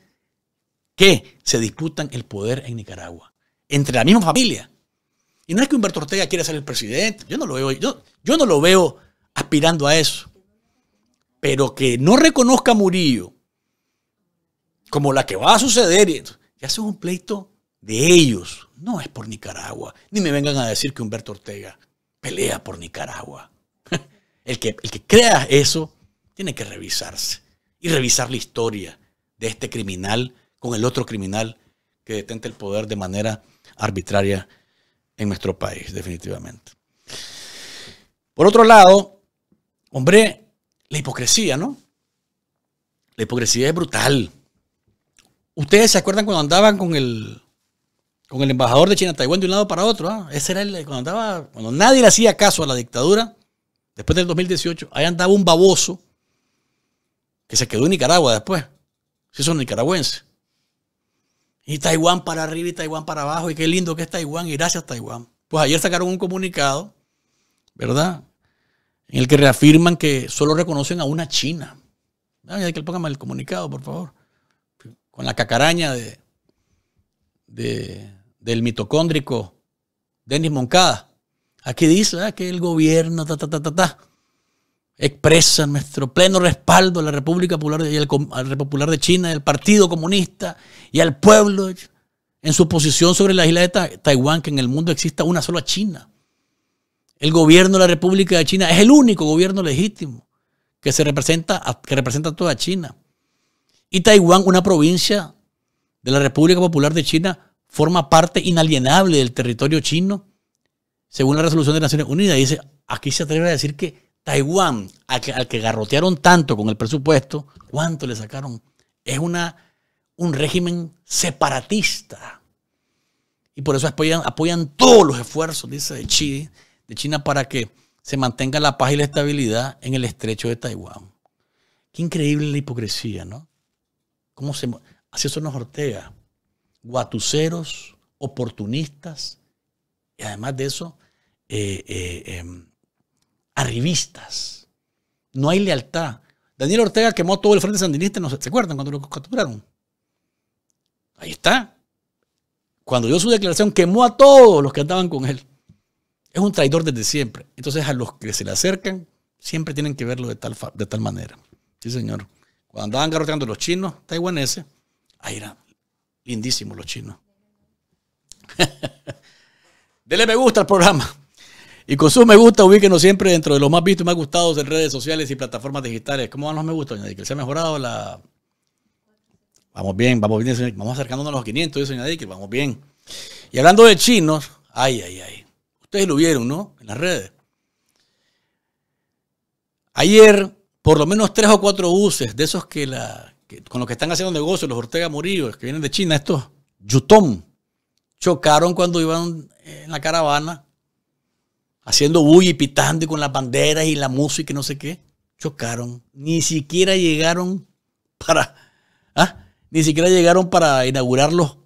que se disputan el poder en Nicaragua, entre la misma familia. Y no es que Humberto Ortega quiera ser el presidente, yo no lo veo, yo no lo veo aspirando a eso. Pero que no reconozca a Murillo como la que va a suceder, ya es un pleito de ellos, no es por Nicaragua. Ni me vengan a decir que Humberto Ortega pelea por Nicaragua. El que crea eso tiene que revisarse y revisar la historia de este criminal con el otro criminal que detenta el poder de manera arbitraria en nuestro país, definitivamente. Por otro lado, hombre, la hipocresía, ¿no? La hipocresía es brutal. ¿Ustedes se acuerdan cuando andaban con el embajador de China, Taiwán, de un lado para otro? ¿Ah? Ese era cuando nadie le hacía caso a la dictadura, después del 2018, ahí andaba un baboso que se quedó en Nicaragua después. Sí, son nicaragüenses. Y Taiwán para arriba y Taiwán para abajo. Y qué lindo que es Taiwán. Y gracias, Taiwán. Pues ayer sacaron un comunicado, ¿verdad? En el que reafirman que solo reconocen a una China. Ay, que póngame el comunicado, por favor. Con la cacaraña del mitocóndrico Denis Moncada. Aquí dice que el gobierno expresa nuestro pleno respaldo a la República Popular y al Popular de China, al Partido Comunista y al pueblo en su posición sobre la isla de Taiwán, que en el mundo exista una sola China. El gobierno de la República de China es el único gobierno legítimo que representa a toda China. Y Taiwán, una provincia de la República Popular de China, forma parte inalienable del territorio chino, según la resolución de las Naciones Unidas. Dice, aquí se atreve a decir que Taiwán, al que garrotearon tanto con el presupuesto, ¿cuánto le sacaron? Es un régimen separatista. Y por eso apoyan todos los esfuerzos, dice, de China para que se mantenga la paz y la estabilidad en el estrecho de Taiwán. Qué increíble la hipocresía, ¿no? Así son los Ortega. Guatuceros, oportunistas, y además de eso, arribistas. No hay lealtad. Daniel Ortega quemó todo el Frente Sandinista, no se acuerdan cuando lo capturaron. Ahí está. Cuando dio su declaración, quemó a todos los que andaban con él. Es un traidor desde siempre. Entonces, a los que se le acercan, siempre tienen que verlo de tal manera. Sí, señor. Cuando andaban garroteando los chinos taiwaneses, ahí eran lindísimos los chinos. Dele me gusta al programa. Y con sus me gusta, ubíquenos siempre dentro de los más vistos y más gustados en redes sociales y plataformas digitales. ¿Cómo van los me gusta, doña Dikel? ¿Se ha mejorado la...? Vamos bien, señor. Vamos acercándonos a los 500, doña Dikel. Vamos bien. Y hablando de chinos, ay. Ustedes lo vieron, ¿no? En las redes. Ayer, por lo menos 3 o 4 buses de esos que con los que están haciendo negocios los Ortega Murillo, que vienen de China, estos Yutong, chocaron cuando iban en la caravana, haciendo bulla y pitando y con las banderas y la música y no sé qué. Chocaron. Ni siquiera llegaron para... Ni siquiera llegaron para inaugurarlos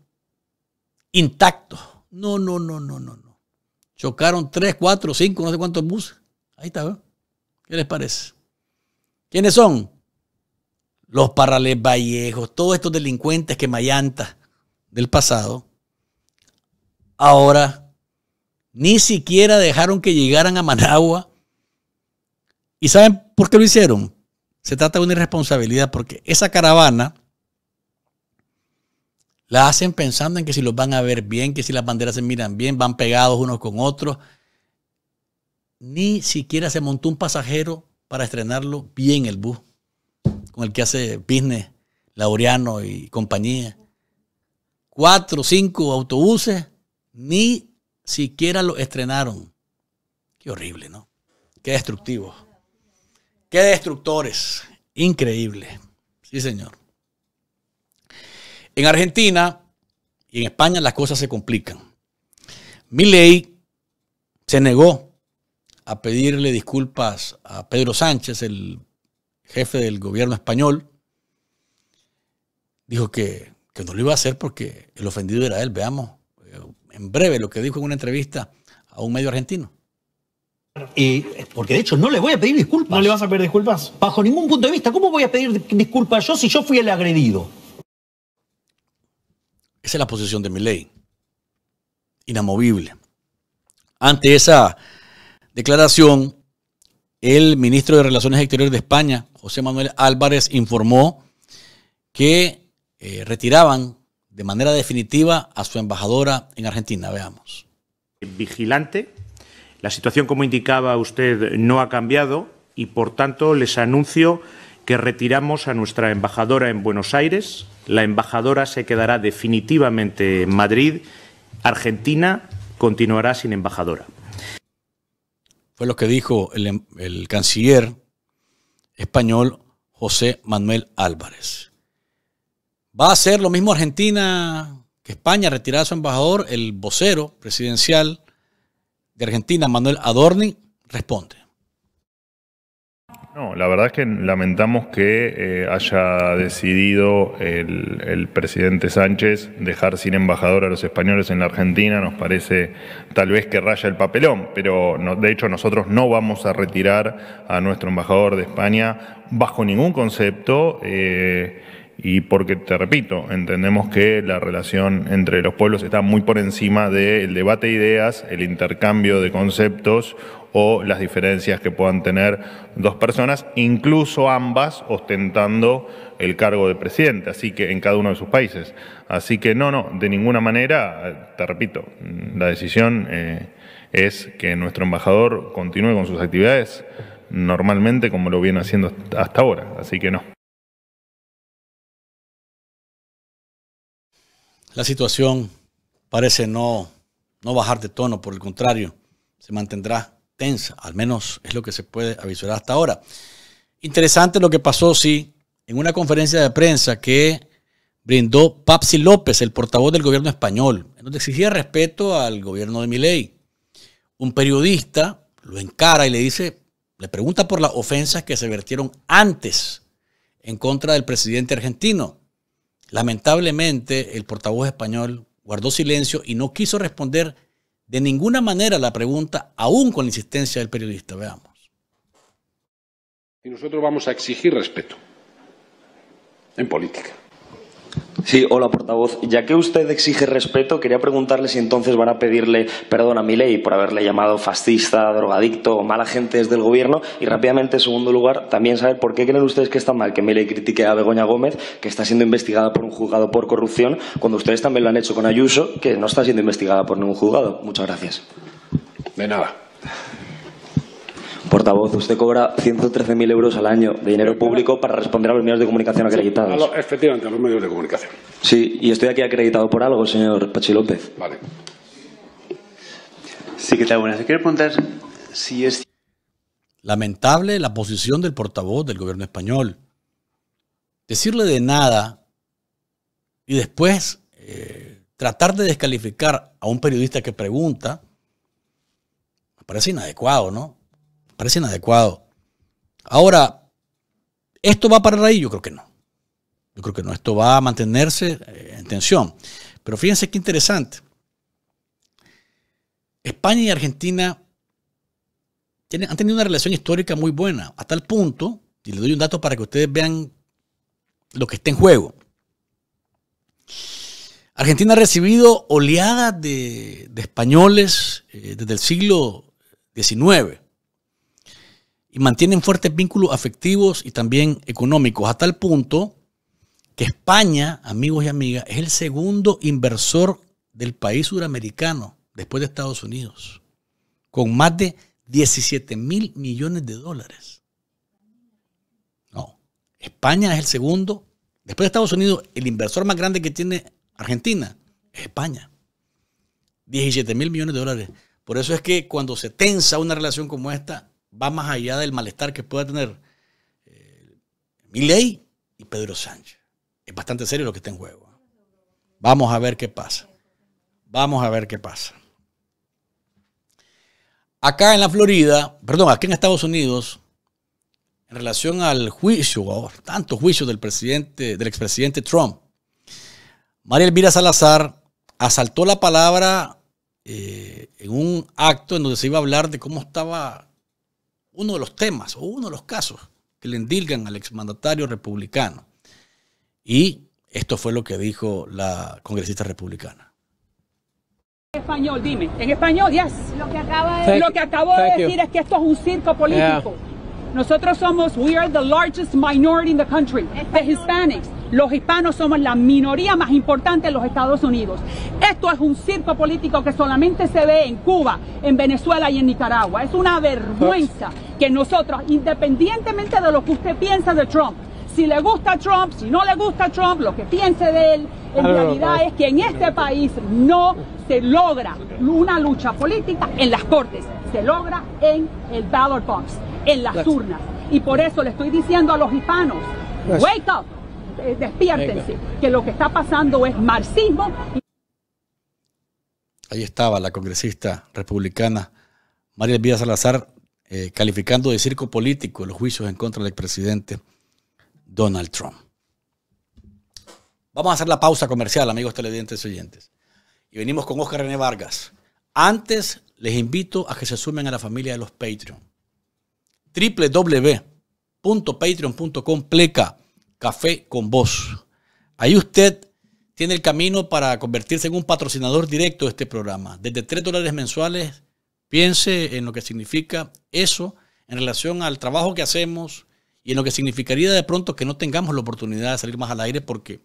intactos. No. Chocaron 3, 4, 5, no sé cuántos buses. Ahí está, ¿eh? ¿Qué les parece? ¿Quiénes son? Los Parrales Vallejos, todos estos delincuentes que mayantas del pasado. Ahora... Ni siquiera dejaron que llegaran a Managua ¿Y saben por qué lo hicieron? Se trata de una irresponsabilidad, porque esa caravana la hacen pensando en que si los van a ver bien, que si las banderas se miran bien, van pegados unos con otros. Ni siquiera se montó un pasajero para estrenarlo bien el bus, con el que hace business Laureano y compañía. 4 o 5 autobuses, ni siquiera lo estrenaron. Qué horrible, ¿no? Qué destructivo. Qué destructores. Increíble. Sí, señor. En Argentina y en España las cosas se complican. Milei se negó a pedirle disculpas a Pedro Sánchez, el jefe del gobierno español. Dijo que no lo iba a hacer porque el ofendido era él. Veamos en breve lo que dijo en una entrevista a un medio argentino. Porque de hecho no le voy a pedir disculpas. ¿No le vas a pedir disculpas? Bajo ningún punto de vista. ¿Cómo voy a pedir disculpas yo si yo fui el agredido? Esa es la posición de Milei. Inamovible. Ante esa declaración, el ministro de Relaciones Exteriores de España, José Manuel Álvarez, informó que retiraban de manera definitiva a su embajadora en Argentina. Veamos. Vigilante. La situación, como indicaba usted, no ha cambiado y, por tanto, les anuncio que retiramos a nuestra embajadora en Buenos Aires. La embajadora se quedará definitivamente en Madrid. Argentina continuará sin embajadora. Fue lo que dijo el canciller español José Manuel Álvarez. ¿Va a ser lo mismo Argentina que España? Retirar a su embajador. El vocero presidencial de Argentina, Manuel Adorni, responde. No, la verdad es que lamentamos que haya decidido el presidente Sánchez dejar sin embajador a los españoles en la Argentina. Nos parece tal vez que raya el papelón, pero no, de hecho nosotros no vamos a retirar a nuestro embajador de España bajo ningún concepto. Y porque, te repito, entendemos que la relación entre los pueblos está muy por encima del debate de ideas, el intercambio de conceptos o las diferencias que puedan tener dos personas, incluso ambas ostentando el cargo de presidente, así que en cada uno de sus países. Así que no, de ninguna manera, te repito, la decisión es que nuestro embajador continúe con sus actividades normalmente como lo viene haciendo hasta ahora, así que no. La situación parece no bajar de tono, por el contrario, se mantendrá tensa, al menos es lo que se puede avisar hasta ahora. Interesante lo que pasó, sí, en una conferencia de prensa que brindó Patxi López, el portavoz del gobierno español, donde exigía respeto al gobierno de Milei. Un periodista lo encara y le pregunta por las ofensas que se vertieron antes en contra del presidente argentino. Lamentablemente, el portavoz español guardó silencio y no quiso responder de ninguna manera la pregunta, aún con la insistencia del periodista. Veamos. Y nosotros vamos a exigir respeto en política. Sí, hola, portavoz. Ya que usted exige respeto, quería preguntarle si entonces van a pedirle perdón a Milei por haberle llamado fascista, drogadicto o mala gente desde el gobierno. Y rápidamente, en segundo lugar, también saber por qué creen ustedes que está mal que Milei critique a Begoña Gómez, que está siendo investigada por un juzgado por corrupción, cuando ustedes también lo han hecho con Ayuso, que no está siendo investigada por ningún juzgado. Muchas gracias. De nada. Portavoz, usted cobra 113.000 euros al año de dinero público para responder a los medios de comunicación acreditados. Efectivamente, a los medios de comunicación. Sí, y estoy aquí acreditado por algo, señor Patxi López. Vale. Sí, ¿qué tal? Buenas. Quiero preguntar si es... Lamentable la posición del portavoz del gobierno español. Decirle de nada y después tratar de descalificar a un periodista que pregunta, me parece inadecuado, ¿no? Parece inadecuado. Ahora, ¿esto va a parar ahí? Yo creo que no. Yo creo que no. Esto va a mantenerse en tensión. Pero fíjense qué interesante. España y Argentina han tenido una relación histórica muy buena. Hasta el punto, y les doy un dato para que ustedes vean lo que está en juego. Argentina ha recibido oleadas de españoles desde el siglo XIX. y mantienen fuertes vínculos afectivos y también económicos, a tal punto que España, amigos y amigas, es el segundo inversor del país suramericano después de Estados Unidos, con más de 17.000 millones de dólares. No, España es el segundo, después de Estados Unidos, el inversor más grande que tiene Argentina es España. 17.000 millones de dólares. Por eso es que cuando se tensa una relación como esta, va más allá del malestar que pueda tener Milei y Pedro Sánchez. Es bastante serio lo que está en juego. Vamos a ver qué pasa. Vamos a ver qué pasa. Acá en la Florida, perdón, aquí en Estados Unidos, en relación al juicio, tantos juicios del expresidente Trump, María Elvira Salazar asaltó la palabra en un acto en donde se iba a hablar de cómo estaba uno de los temas o uno de los casos que le endilgan al exmandatario republicano. Y esto fue lo que dijo la congresista republicana. En español, dime. En español, yes. Lo que acabo de decir es que esto es un circo político. Yeah. Nosotros somos, we are the largest minority in the country, the Hispanics. Los hispanos somos la minoría más importante en los Estados Unidos. Esto es un circo político que solamente se ve en Cuba, en Venezuela y en Nicaragua. Es una vergüenza que nosotros, independientemente de lo que usted piensa de Trump, si le gusta Trump, si no le gusta Trump, lo que piense de él, en realidad es que en este país no se logra una lucha política en las cortes, se logra en el ballot box, en las urnas. Y por eso le estoy diciendo a los hispanos, wake up, despiértense, que lo que está pasando es marxismo. Ahí estaba la congresista republicana María Elvira Salazar calificando de circo político los juicios en contra del expresidente Donald Trump. Vamos a hacer la pausa comercial, amigos televidentes y oyentes. Y venimos con Oscar René Vargas. Antes, les invito a que se sumen a la familia de los Patreon. www.patreon.com/Café con Voz. Ahí usted tiene el camino para convertirse en un patrocinador directo de este programa. Desde $3 mensuales, piense en lo que significa eso en relación al trabajo que hacemos y en lo que significaría de pronto que no tengamos la oportunidad de salir más al aire porque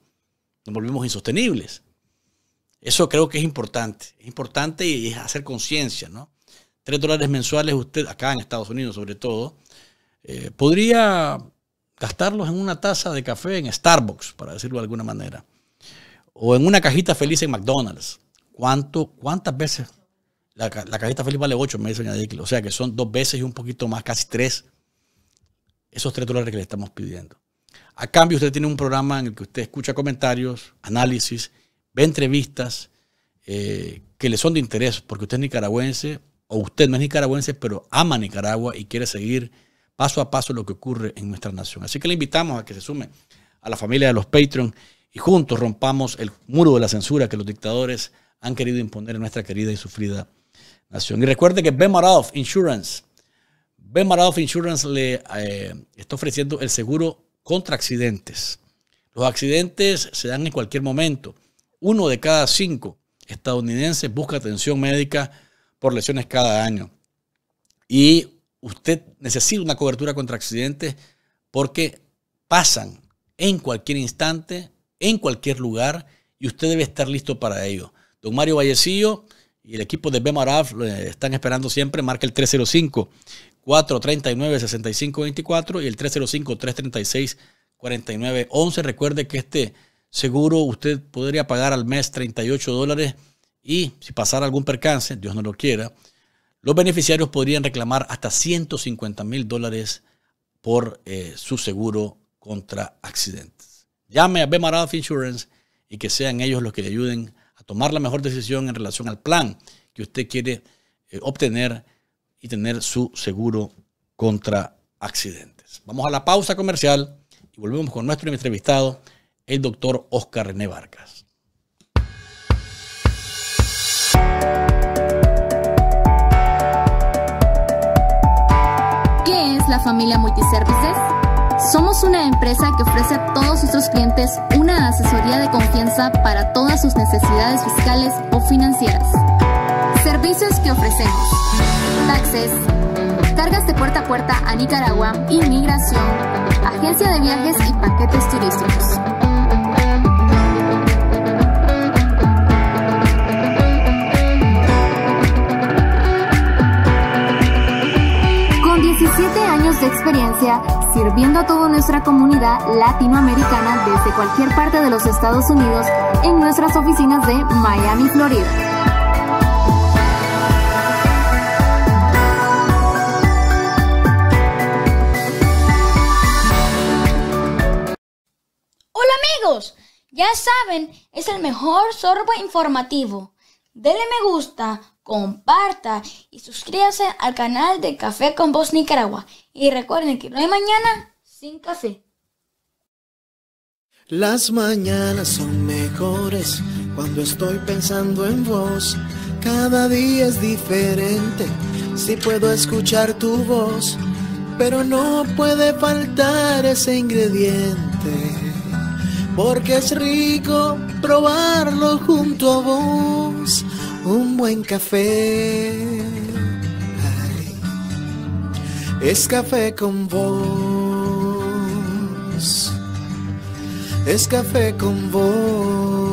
nos volvemos insostenibles. Eso creo que es importante. Es importante y es hacer conciencia, ¿no? $3 mensuales usted, acá en Estados Unidos sobre todo, podría gastarlos en una taza de café en Starbucks, para decirlo de alguna manera. O en una cajita feliz en McDonald's. ¿Cuántas veces? La cajita feliz vale 8, me dice doña Dickel. O sea que son 2 veces y un poquito más, casi 3. Esos $3 que le estamos pidiendo. A cambio, usted tiene un programa en el que usted escucha comentarios, análisis, ve entrevistas que le son de interés, porque usted es nicaragüense, o usted no es nicaragüense, pero ama Nicaragua y quiere seguir paso a paso lo que ocurre en nuestra nación. Así que le invitamos a que se sume a la familia de los Patreon y juntos rompamos el muro de la censura que los dictadores han querido imponer en nuestra querida y sufrida nación. Y recuerde que Ben Maroff Insurance, Ben Maroff Insurance le está ofreciendo el seguro contra accidentes. Los accidentes se dan en cualquier momento. 1 de cada 5 estadounidenses busca atención médica por lesiones cada año. Y usted necesita una cobertura contra accidentes porque pasan en cualquier instante, en cualquier lugar, y usted debe estar listo para ello. Don Mario Vallecillo y el equipo de BEMARAF están esperando siempre. Marca el 305-439-6524 y el 305-336-4911. Recuerde que este seguro usted podría pagar al mes $38 y si pasara algún percance, Dios no lo quiera, los beneficiarios podrían reclamar hasta $150.000 por su seguro contra accidentes. Llame a Ben Maroff Insurance y que sean ellos los que le ayuden a tomar la mejor decisión en relación al plan que usted quiere obtener y tener su seguro contra accidentes. Vamos a la pausa comercial y volvemos con nuestro entrevistado, el doctor Oscar René Vargas. La familia Multiservices. Somos una empresa que ofrece a todos nuestros clientes una asesoría de confianza para todas sus necesidades fiscales o financieras. Servicios que ofrecemos: taxes, cargas Guías de puerta a puerta a Nicaragua, inmigración, agencia de viajes y paquetes turísticos. Con 17 años de experiencia, sirviendo a toda nuestra comunidad latinoamericana desde cualquier parte de los Estados Unidos en nuestras oficinas de Miami, Florida. Ya saben, es el mejor sorbo informativo. Denle me gusta, comparta y suscríbase al canal de Café con Voz Nicaragua. Y recuerden que no hay mañana sin café. Las mañanas son mejores cuando estoy pensando en vos. Cada día es diferente, si puedo escuchar tu voz. Pero no puede faltar ese ingrediente. Porque es rico probarlo junto a vos, un buen café. Ay, es café con vos, es café con vos.